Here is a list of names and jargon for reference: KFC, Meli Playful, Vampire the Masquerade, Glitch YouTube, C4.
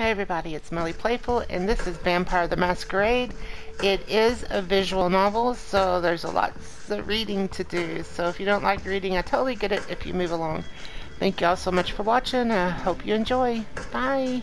Hey everybody, it's Meli Playful and this is Vampire the Masquerade. It is a visual novel, so there's a lot of reading to do. So if you don't like reading, I totally get it if you move along. Thank you all so much for watching. I hope you enjoy. Bye!